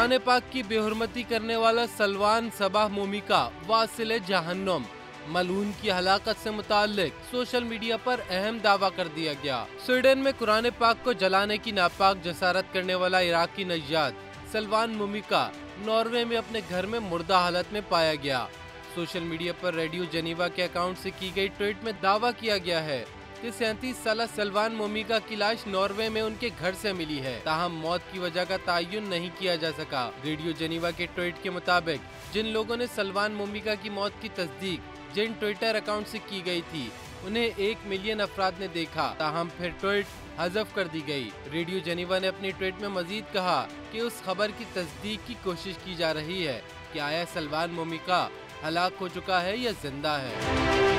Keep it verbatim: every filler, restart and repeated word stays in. कुरान पाक की बेहरमती करने वाला सलवान सबाह मोमिका वासिले जहन्नम, मलून की हलाकत से मुतालिक सोशल मीडिया पर अहम दावा कर दिया गया। स्वीडन में कुरान पाक को जलाने की नापाक जसारत करने वाला इराकी नज्जाद सलवान मोमिका नॉर्वे में अपने घर में मुर्दा हालत में पाया गया। सोशल मीडिया पर रेडियो जेनेवा के अकाउंट से की गई ट्वीट में दावा किया गया है कि सैंतीस साल सलवान मोमिका की लाश नॉर्वे में उनके घर से मिली है, ताहम मौत की वजह का तयन नहीं किया जा सका। रेडियो जेनेवा के ट्वीट के मुताबिक जिन लोगों ने सलवान मोमिका की मौत की तस्दीक जिन ट्विटर अकाउंट से की गई थी, उन्हें एक मिलियन अफराद ने देखा, ताहम फिर ट्वीट हजफ कर दी गई। रेडियो जेनेवा ने अपनी ट्वीट में मजीद कहा कि उस खबर की तस्दीक की कोशिश की जा रही है कि आया सलवान मोमिका हलाक हो चुका है या जिंदा है।